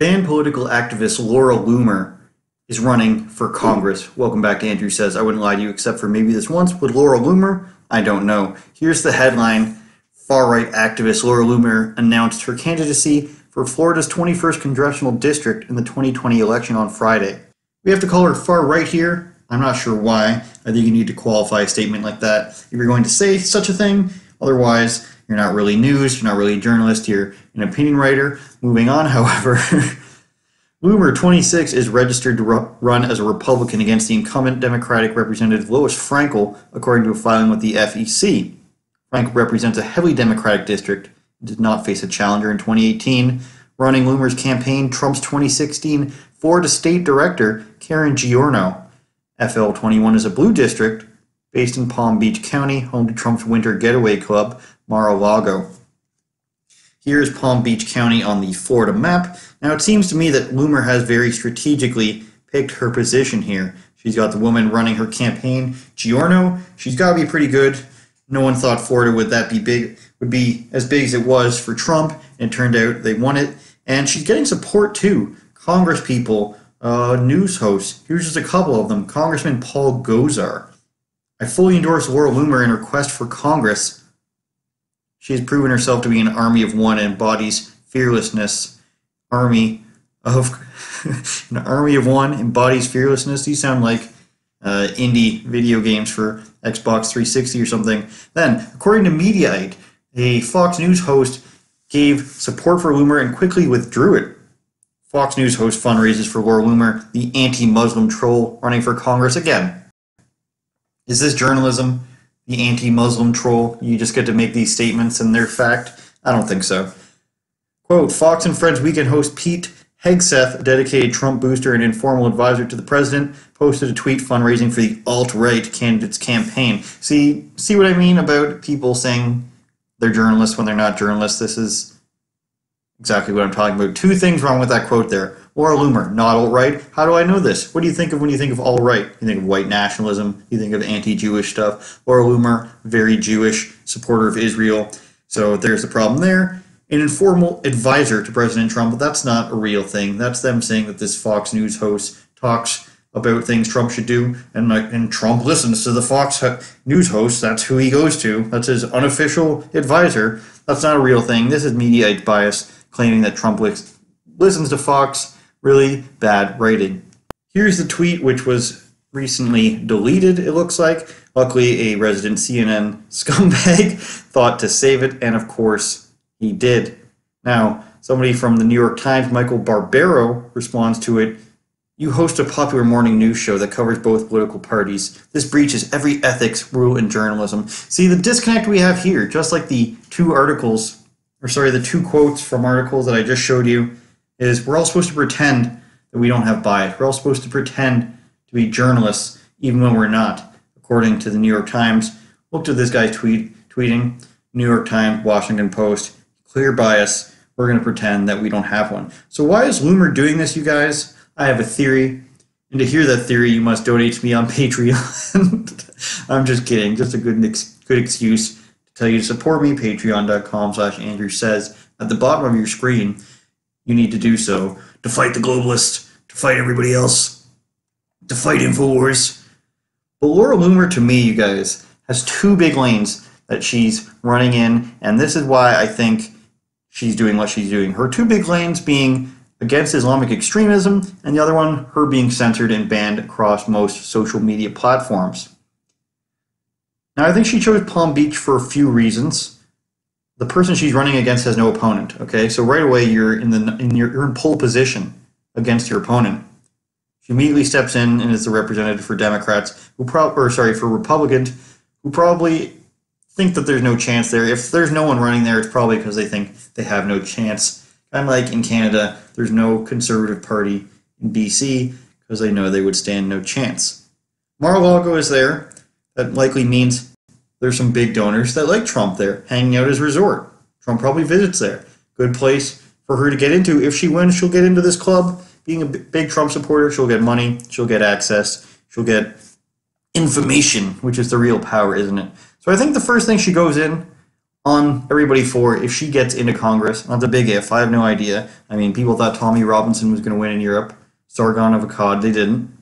Fan political activist Laura Loomer is running for Congress. Welcome back to Andrew Says. I wouldn't lie to you except for maybe this once. With Laura Loomer, I don't know. Here's the headline. Far-right activist Laura Loomer announced her candidacy for Florida's 21st congressional district in the 2020 election on Friday. We have to call her far-right here. I'm not sure why. I think you need to qualify a statement like that if you're going to say such a thing. Otherwise, you're not really news, you're not really a journalist, you're an opinion writer. Moving on, however, Loomer, 26, is registered to run as a Republican against the incumbent Democratic Representative Lois Frankel, according to a filing with the FEC. Frankel represents a heavily Democratic district, did not face a challenger in 2018. Running Loomer's campaign, Trump's 2016 Florida State Director, Karen Giorno. FL 21 is a blue district based in Palm Beach County, home to Trump's winter getaway club, Mar-a-Lago. Here is Palm Beach County on the Florida map. Now, it seems to me that Loomer has very strategically picked her position here. She's got the woman running her campaign, Giorno. She's got to be pretty good. No one thought Florida would be as big as it was for Trump, and it turned out they won it. And she's getting support too. Congress people, news hosts. Here's just a couple of them. Congressman Paul Gosar. I fully endorse Laura Loomer in her quest for Congress. She has proven herself to be an army of one and embodies fearlessness. An army of one embodies fearlessness. These sound like indie video games for Xbox 360 or something. Then, according to Mediaite, a Fox News host gave support for Loomer and quickly withdrew it. Fox News host fundraises for Laura Loomer, the anti-Muslim troll running for Congress again. Is this journalism? The anti-Muslim troll? You just get to make these statements and they're fact? I don't think so. Quote, Fox and Friends weekend host Pete Hegseth, a dedicated Trump booster and informal advisor to the president, posted a tweet fundraising for the alt-right candidate's campaign. See what I mean about people saying they're journalists when they're not journalists? This is exactly what I'm talking about. Two things wrong with that quote there. Laura Loomer, not alt-right. How do I know this? What do you think of when you think of alt-right? You think of white nationalism. You think of anti-Jewish stuff. Laura Loomer, very Jewish, supporter of Israel. So there's the problem there. An informal advisor to President Trump, but that's not a real thing. That's them saying that this Fox News host talks about things Trump should do, and Trump listens to the Fox News host. That's who he goes to. That's his unofficial advisor. That's not a real thing. This is Mediaite bias, claiming that Trump listens to Fox. Really bad writing. Here's the tweet, which was recently deleted, it looks like. Luckily, a resident CNN scumbag thought to save it, and of course, he did. Now, somebody from the New York Times, Michael Barbero, responds to it. You host a popular morning news show that covers both political parties. This breaches every ethics rule in journalism. See, the disconnect we have here, just like the two quotes from articles that I just showed you, is we're all supposed to pretend that we don't have bias. We're all supposed to pretend to be journalists, even when we're not. According to the New York Times, looked at this guy tweeting, New York Times, Washington Post, clear bias, we're going to pretend that we don't have one. So why is Loomer doing this, you guys? I have a theory, and to hear that theory, you must donate to me on Patreon. I'm just kidding. Just a good excuse to tell you to support me, patreon.com/AndrewSays. At the bottom of your screen, you need to do so to fight the globalists, to fight everybody else, to fight InfoWars. But Laura Loomer, to me, you guys, has two big lanes that she's running in, and this is why I think she's doing what she's doing. Her two big lanes being against Islamic extremism, and the other one, her being censored and banned across most social media platforms. Now, I think she chose Palm Beach for a few reasons. The person she's running against has no opponent, okay? So right away, you're in pole position against your opponent. She immediately steps in and is the representative for Democrats, for Republicans, who probably think that there's no chance there. If there's no one running there, it's probably because they think they have no chance. Kind of like in Canada, there's no Conservative Party in BC because they know they would stand no chance. Mar-a-Lago is there. That likely means there's some big donors that like Trump there, hanging out at his resort. Trump probably visits there. Good place for her to get into. If she wins, she'll get into this club. Being a big Trump supporter, she'll get money, she'll get access, she'll get information, which is the real power, isn't it? So I think the first thing she goes in on everybody for if she gets into Congress. That's a big if. I have no idea. I mean, people thought Tommy Robinson was going to win in Europe. Sargon of Akkad, they didn't.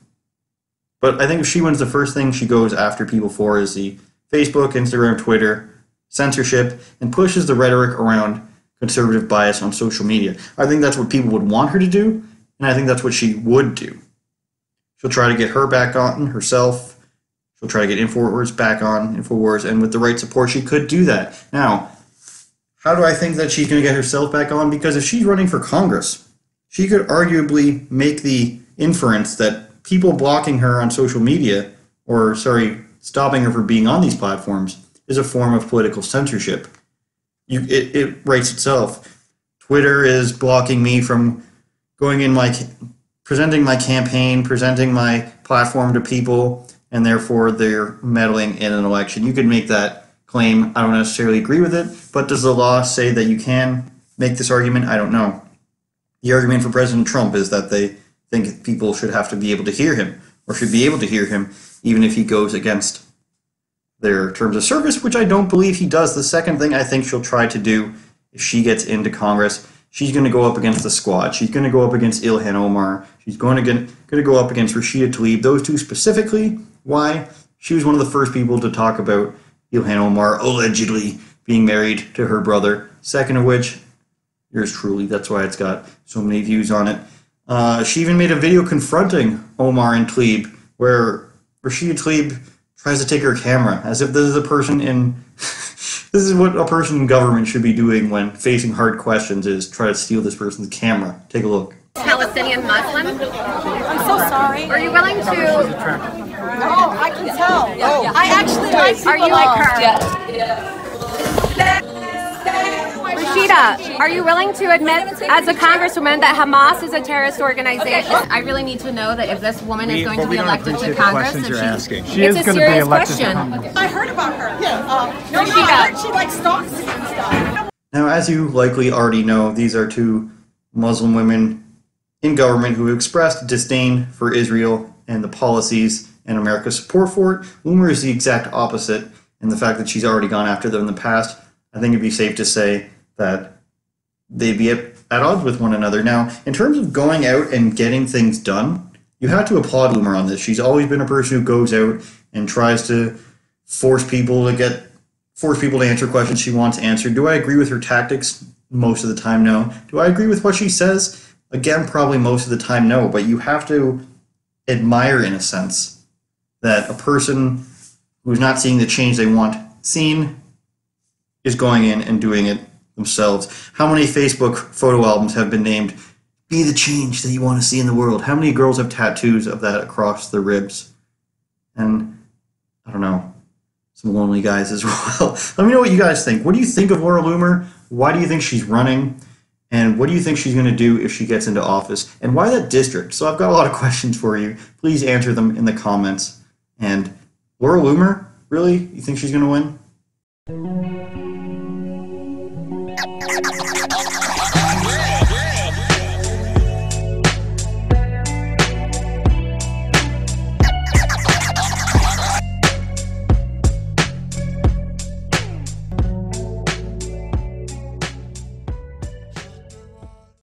But I think if she wins, the first thing she goes after people for is the Facebook, Instagram, Twitter, censorship, and pushes the rhetoric around conservative bias on social media. I think that's what people would want her to do, and I think that's what she would do. She'll try to get her back on herself. She'll try to get InfoWars back on InfoWars, and with the right support, she could do that. Now, how do I think that she's going to get herself back on? Because if she's running for Congress, she could arguably make the inference that people blocking her on social media, or sorry, stopping her from being on these platforms, is a form of political censorship. It writes itself. Twitter is blocking me from going in my, presenting my campaign, presenting my platform to people, and therefore they're meddling in an election. You could make that claim. I don't necessarily agree with it, but does the law say that you can make this argument? I don't know. The argument for President Trump is that they think people should have to be able to hear him, or should be able to hear him, even if he goes against their terms of service, which I don't believe he does. The second thing I think she'll try to do if she gets into Congress, she's going to go up against the squad. She's going to go up against Ilhan Omar. She's going to go up against Rashida Tlaib. Those two specifically. Why? She was one of the first people to talk about Ilhan Omar allegedly being married to her brother. Second of which, yours truly. That's why it's got so many views on it. She even made a video confronting Omar and Tlaib, where Rashida Tlaib tries to take her camera, as if this is a person in... This is what a person in government should be doing when facing hard questions, is try to steal this person's camera. Take a look. Palestinian Muslim? I'm so sorry. Are you willing to... Oh, I can tell. Yeah, oh, yeah. I actually like people. Are you like her? Yeah. Rashida, are you willing to admit, as a congresswoman, that Hamas is a terrorist organization? Okay. I really need to know that if this woman is going to be elected to Congress, that it's a serious question. I heard about her. Yeah. No, I heard she like stalks and stuff. Now, as you likely already know, these are two Muslim women in government who expressed disdain for Israel and the policies and America's support for it. Loomer is the exact opposite, and the fact that she's already gone after them in the past, I think it'd be safe to say that they'd be at odds with one another. Now, in terms of going out and getting things done, you have to applaud Loomer on this. She's always been a person who goes out and tries to force people to answer questions she wants answered. Do I agree with her tactics? Most of the time, no. Do I agree with what she says? Again, probably most of the time, no. But you have to admire, in a sense, that a person who's not seeing the change they want seen is going in and doing it themselves. How many Facebook photo albums have been named, "Be the change that you want to see in the world"? How many girls have tattoos of that across their ribs? And, I don't know, some lonely guys as well. Let me know what you guys think. What do you think of Laura Loomer? Why do you think she's running? And what do you think she's going to do if she gets into office? And why that district? So I've got a lot of questions for you. Please answer them in the comments. And Laura Loomer, really? You think she's going to win?